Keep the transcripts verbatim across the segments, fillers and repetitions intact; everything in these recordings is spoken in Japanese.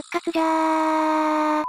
復活じゃー。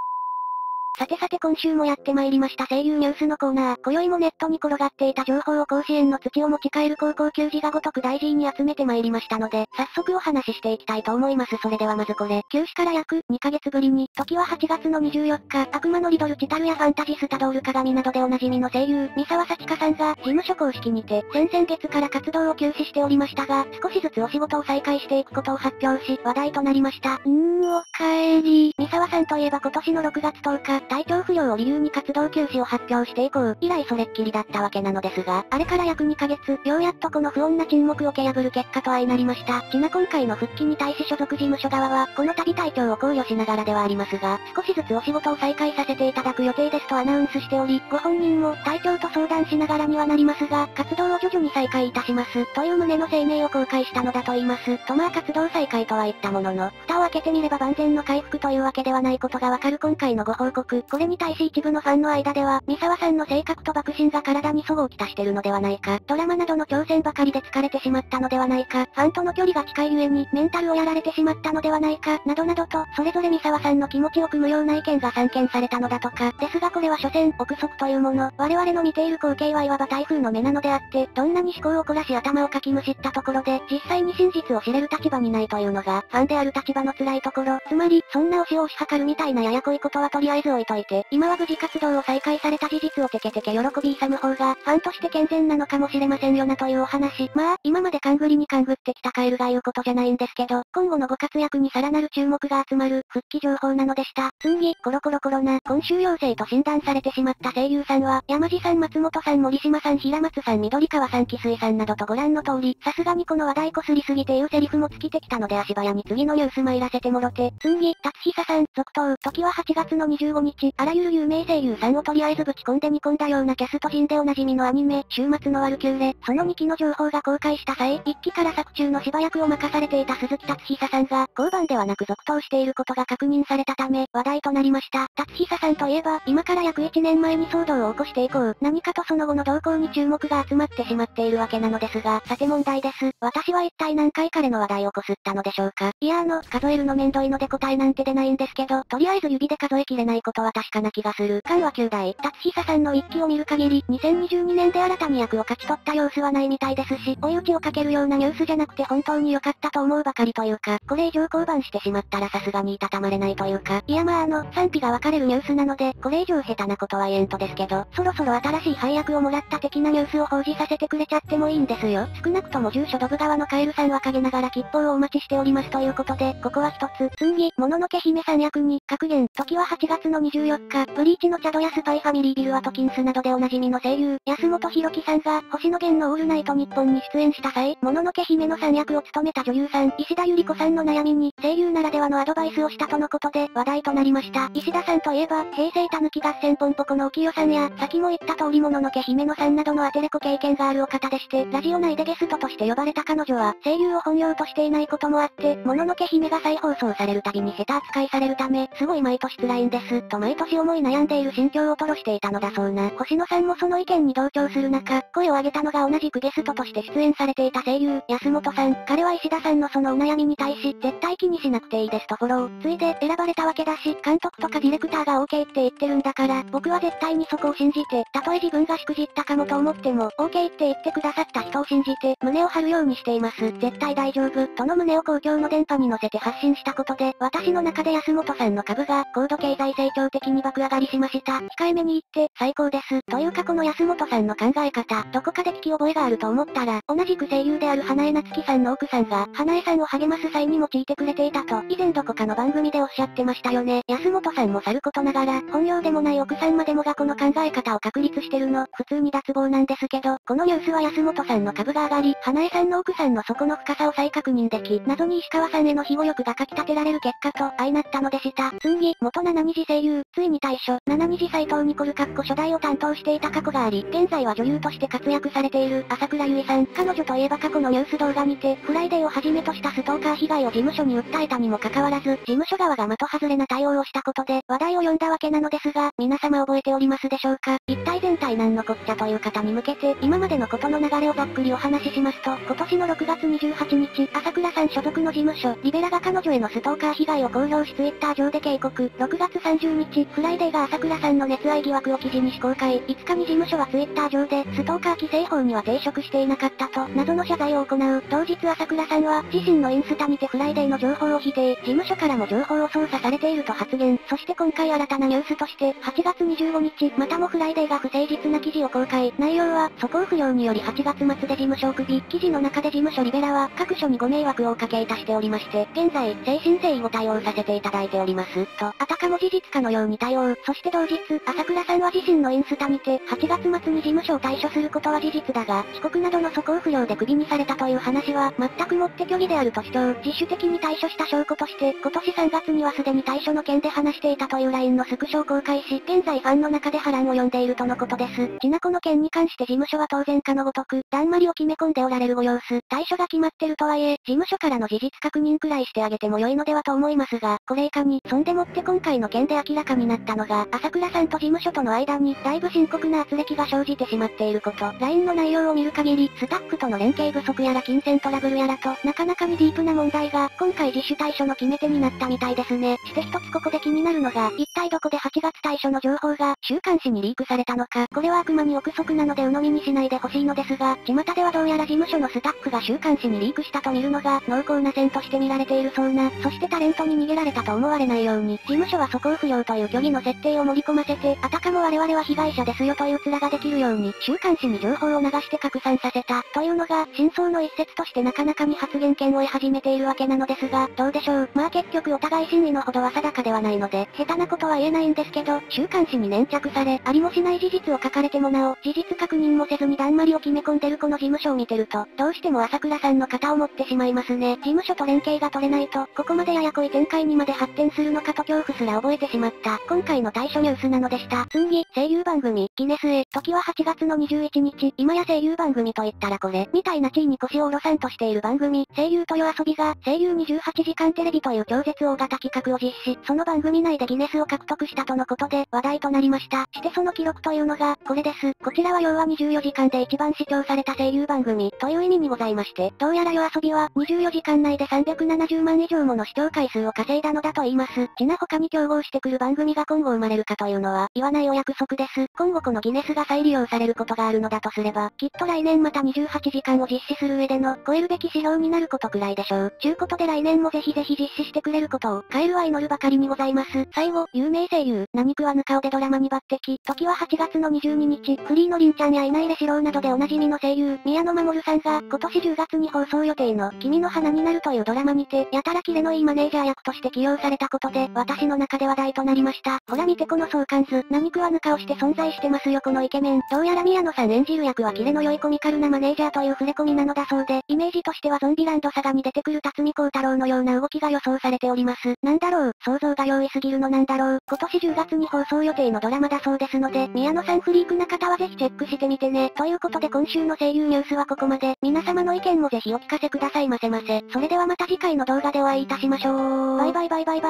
さてさて今週もやってまいりました声優ニュースのコーナー。今宵もネットに転がっていた情報を甲子園の土を持ち帰る高校球児がごとく大事に集めてまいりましたので、早速お話ししていきたいと思います。それではまずこれ。休止から約にかげつぶりに、時ははちがつのにじゅうよっか、悪魔のリドルチタルやファンタジスタドール鏡などでおなじみの声優、三沢幸佳さんが、事務所公式にて、先々月から活動を休止しておりましたが、少しずつお仕事を再開していくことを発表し、話題となりました。んー、おかえり。三沢さんといえば今年のろくがつとおか、体調不良を理由に活動休止を発表して以降、以来それっきりだったわけなのですが、あれから約にかげつ、ようやっとこの不穏な沈黙を蹴破る結果と相なりました。ちな今回の復帰に対し所属事務所側は、この度体調を考慮しながらではありますが、少しずつお仕事を再開させていただく予定ですとアナウンスしており、ご本人も体調と相談しながらにはなりますが、活動を徐々に再開いたします、という旨の声明を公開したのだと言います。とまあ活動再開とは言ったものの、蓋を開けてみれば万全の回復というわけではないことがわかる今回のご報告。これに対し一部のファンの間では、三沢さんの性格と爆心が体に齟齬をきたしてるのではないか、ドラマなどの挑戦ばかりで疲れてしまったのではないか、ファンとの距離が近いゆえに、メンタルをやられてしまったのではないか、などなどと、それぞれ三沢さんの気持ちを組むような意見が散見されたのだとか、ですがこれは所詮、憶測というもの、我々の見ている光景はいわば台風の目なのであって、どんなに思考を凝らし頭をかきむしったところで、実際に真実を知れる立場にないというのが、ファンである立場の辛いところ、つまり、そんな推しを推し量るみたいなややこいことはとりあえず置いといて、今は無事活動を再開された事実をテケテケ喜び勇む方が、ファンとして健全なのかもしれませんよなというお話。まあ、今まで勘ぐりに勘ぐってきたカエルが言うことじゃないんですけど、今後のご活躍にさらなる注目が集まる、復帰情報なのでした。次、コロコロコロナ。今週陽性と診断されてしまった声優さんは、山地さん、松本さん、森島さん、平松さん、緑川さん、木水さんなどとご覧の通り、さすがにこの話題こすりすぎていうセリフも尽きてきたので足早に次のニュース参らせてもろて。次、達久さん、続投。時ははちがつのにじゅうごにち、あらゆる有名声優さんをとりあえずぶち込んで煮込んだようなキャスト陣でおなじみのアニメ、週末のワルキューレ、そのにきの情報が公開した際、いっきから作中の芝役を任されていた鈴木達久さんが、降板ではなく続投していることが確認されたため、話題となりました。達久さんといえば、今から約いちねんまえに騒動を起こして以降、何かとその後の動向に注目が集まってしまっているわけなのですが、さて問題です。私は一体何回彼の話題をこすったのでしょうか。いやあの、数えるのめんどいので答えなんて出ないんですけど、とりあえず指で数えきれないことは確かな気がする。間はきゅうだい。達久さんの一期を見る限り、にせんにじゅうにねんで新たに役を勝ち取った様子はないみたいですし、追い打ちをかけるようなニュースじゃなくて本当に良かったと思うばかりというか、これ以上降板してしまったらさすがにいたたまれないというか、いやまああの、賛否が分かれるニュースなので、これ以上下手なことは言えんとですけど、そろそろ新しい配役をもらった的なニュースを報じさせてくれちゃってもいいんですよ。少なくとも住所ドブ川のカエルさんは陰ながら吉報をお待ちしておりますということで、ここは一つ。次、もののけ姫さん役に、格言。時ははちがつのにじゅうよっか、ブリーチのチャドやスパイファミリービルアトキンスなどでおなじみの声優、安本博樹さんが、星野源のオールナイトニッポンに出演した際、もののけ姫のさん役を務めた女優さん、石田ゆり子さんの悩みに、声優ならではのアドバイスをしたとのことで、話題となりました。石田さんといえば、平成たぬき合戦ポンポコの沖代さんや、先も言った通りもののけ姫のさんなどのアテレコ経験があるお方でして、ラジオ内でゲストとして呼ばれた彼女は、声優を本業としていないこともあって、もののけ姫が再放送されるたびに下手扱いされるため、すごい毎年辛いんです、と毎年思い悩んでいる心境を吐露していたのだそうな。星野さんもその意見に同調する中、声を上げたのが同じくゲストとして出演されていた声優、安本さん。彼は石田さんのそのお悩みに対し、絶対気にしなくていいですとフォロー。ついで、選ばれたわけだし、監督とかディレクターが OK って言ってるんだから、僕は絶対にそこを信じて、たとえ自分がしくじったかもと思っても、OK って言ってくださった人を信じて、胸を張るようにしています。絶対大丈夫、との胸を公共の電波に乗せて発信したことで、私の中で安本さんの株が、高度経済成長的に爆上がりしました。控えめに言って、最高です。というかこの安本さんの考え方、どこかで聞き覚えがあると思ったら、同じく声優である花江夏樹さんの奥さんが、花江さんを励ます際に用いてくれていたと、以前どこかの番組でおっしゃってましたよね。安本さんもさることながら、本業でもない奥さんまでもがこの考え方を確立してるの、普通に脱帽なんですけど、このニュースは安本さんの株が上がり、花江さんの奥さんの底の深さを再確認でき、謎に石川さんへの庇護欲がかき立てられる結果と、相なったのでした。次、元七虹声優、ついに退所、七虹斎藤ニコルかっこ初代を担当していた過去があり、現在は女優として活躍されている、朝倉優衣さん。彼女といえば過去のニュース動画にて、フライデーをはじめとしたストーカー被害を事務所に訴えたにもかかわらず、事務所側が的外れな対応をしたことで、話題を呼んだわけなのですが、皆様覚えておりますでしょうか。一体全体なんのこっちゃという方に向けて、今までのことの流れをざっくりお話ししますと、今年のろくがつにじゅうはちにち、朝倉さん所属の事務所、リベラが彼女へのストーカー被害を公表出演ッター上で警告。ろくがつさんじゅうにち、フライデーが朝倉さんの熱愛疑惑を記事に非公開。いつかに事務所はツイッター上で、ストーカー規制法には抵触していなかったと、謎の謝罪を行う。当日朝倉さんは、自身のインスタにてフライデーの情報を否定、事務所からも情報を操作されていると発言。そして今回新たなニュースとして、はちがつにじゅうごにち、またもフライデーが不誠実な記事を公開。内容は、素行不良によりはちがつ末で事務所をクビ。記事の中で事務所リベラは、各所にご迷惑をおかけいたしておりまして、現在、誠心誠意ご対応させていただいております、と、あたかも事実かのように対応。そして同日、朝倉さんは自身のインスタにて、はちがつまつに事務所を退所することは事実だが、被告などの素行不良でクビにされたという話は、全くもって虚偽であると主張。自主的に退所した証拠として、今年さんがつにはすでに退所の件で話していたという ライン のスクショを公開し、現在ファンの中で波乱を呼んでいるとのことです。千奈子の件に関して事務所は当然かのごとく、だんまりを決め込んでおられるご様子。退所が決まってるとはいえ、事務所からの事実確認くらいしてあげても良いのではと思いますが、これ以下に、そんでもって今回の件で明らかになったのが、朝倉さんと事務所との間に、だいぶ深刻な圧力が生じてしまっていること。ライン の内容を見る限り、スタッフとの連携不足やら金銭トラブルやらと、なかなかにディープな問題が、今回自主対処の決め手になったみたいですね。して一つここで気になるのが、一体どこではちがつ対処の情報が、週刊誌にリークされたのか。これはあくまに憶測なので鵜呑みにしないでほしいのですが、巷ではどうやら事務所のスタッフが週刊誌にリークしたと見るのが、濃厚な線として見られているそうな。そしてタレントに逃げられたと思われないように、事務所は素行不良という虚偽の設定を盛り込ませて、あたかも我々は被害者ですよという面ができるように、週刊誌に情報を流して拡散させた、というのが、真相の一説としてなかなかに発言権を得始めているわけなのですが、どうでしょう。まあ結局お互い真意のほどは定かではないので、下手なことは言えないんですけど、週刊誌に粘着され、ありもしない事実を書かれてもなお、事実確認もせずにだんまりを決め込んでるこの事務所を見てると、どうしても朝倉さんの肩を持ってしまいますね。事務所と連携が取れないと、ここまでややこい展開にまで発展するのかと恐怖すら覚えてしまった、今回の対処ニュースなのでした。次、声優番組、ギネスへ。時ははちがつのにじゅういちにち、今や声優番組と言ったらこれ、みたいな地位に腰を下ろさんとしている番組、声優と夜遊びが、声優にじゅうはちじかんテレビという超絶大型企画を実施、その番組内でギネスを獲得したとのことで、話題となりました。してその記録というのが、これです。こちらは要はにじゅうよじかんで一番視聴された声優番組、という意味にございまして、どうやら夜遊びは、にじゅうよじかん内でさんびゃくななじゅうまんいじょうもの視聴回数を稼いだのだと言います。ちな他に競合してくる番組が今後生まれるかというのは、言わないお約束です。今後このギネスが再利用されることがあるのだとすれば、きっと来年またにじゅうはちじかんを実施する上での、超えるべき指標になることくらいでしょう。ちゅうことで来年もぜひぜひ実施してくれることを、カエルは祈るばかりにございます。最後、有名声優、何食わぬ顔でドラマに抜擢。時ははちがつのにじゅうににち、フリーのりんちゃんやいないれしろうなどでおなじみの声優、宮野真守さんが、今年じゅうがつに放送予定の、君の花になるというドラマにて、やたらキレのいいマネージャー役として起用されたことで、私の中で話題となりました。ほら見てこの相関図、何食わぬ顔して存在してますよこのイケメン。どうやら宮野さん演じる役はキレの良いコミカルなマネージャーという触れ込みなのだそうで、イメージとしてはゾンビランドサガに出てくる辰巳孝太郎のような動きが予想されております。なんだろう、想像が容易すぎるのなんだろう。今年じゅうがつに放送予定のドラマだそうですので、宮野さんフリークな方はぜひチェックしてみてね。ということで今週の声優ニュースはここまで。皆様の意見もぜひお聞かせくださいませませ。それではまた次回の動画でお会いいたしましょう。バイバイバイバイバ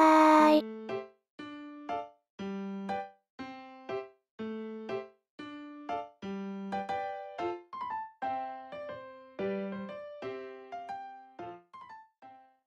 ーイ。